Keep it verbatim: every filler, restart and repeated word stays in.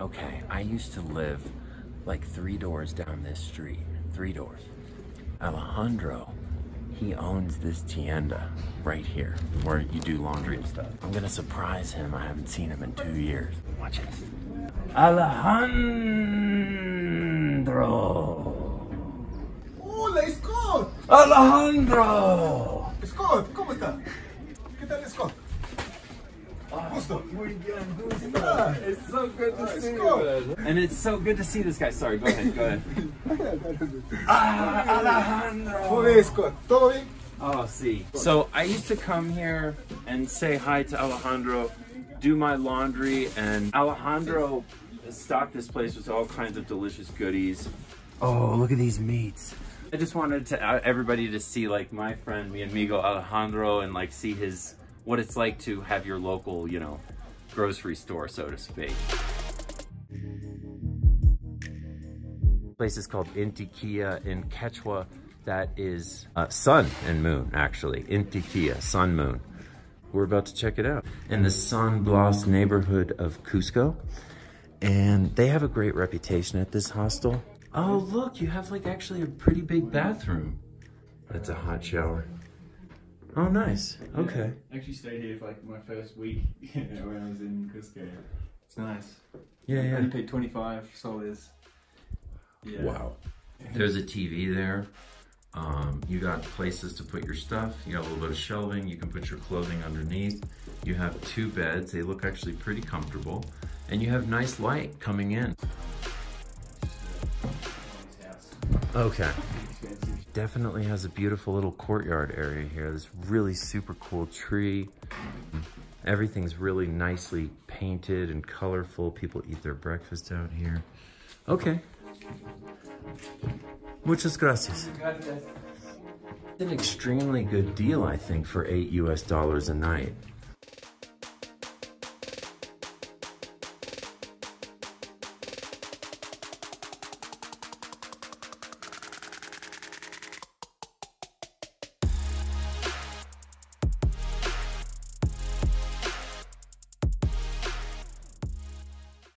Okay, I used to live like three doors down this street, three doors. Alejandro, he owns this tienda right here, where you do laundry and stuff. I'm gonna surprise him, I haven't seen him in two years. Watch this. Alejandro! Hola, Scott! Alejandro! Scott, ¿cómo está? ¿Qué tal, Scott? Gusto. Muy bien, gusto. It's so good to oh, see you. And it's so good to see this guy. Sorry, go ahead, go ahead. Ah, Alejandro. Oh, see. So I used to come here and say hi to Alejandro, do my laundry, and Alejandro stocked this place with all kinds of delicious goodies. Oh, look at these meats. I just wanted to uh, everybody to see like my friend, mi amigo Alejandro, and like see his what it's like to have your local, you know, grocery store, so to speak. This place is called Intiquilla in Quechua. That is uh, sun and moon, actually. Intiquilla, sun, moon. We're about to check it out. In the San Blas neighborhood of Cusco. And they have a great reputation at this hostel. Oh, look, you have like actually a pretty big bathroom. That's a hot shower. Oh, nice. Okay. Yeah, I actually stayed here for like my first week, you know, when I was in Cusco. It's nice. Yeah, yeah. I only paid twenty-five soles. Yeah. Wow. There's a T V there. Um, you got places to put your stuff. You got a little bit of shelving. You can put your clothing underneath. You have two beds. They look actually pretty comfortable. And you have nice light coming in. Okay. Definitely has a beautiful little courtyard area here. This really super cool tree. Everything's really nicely painted and colorful. People eat their breakfast out here. Okay. Muchas gracias. It's an extremely good deal, I think, for eight U S dollars a night.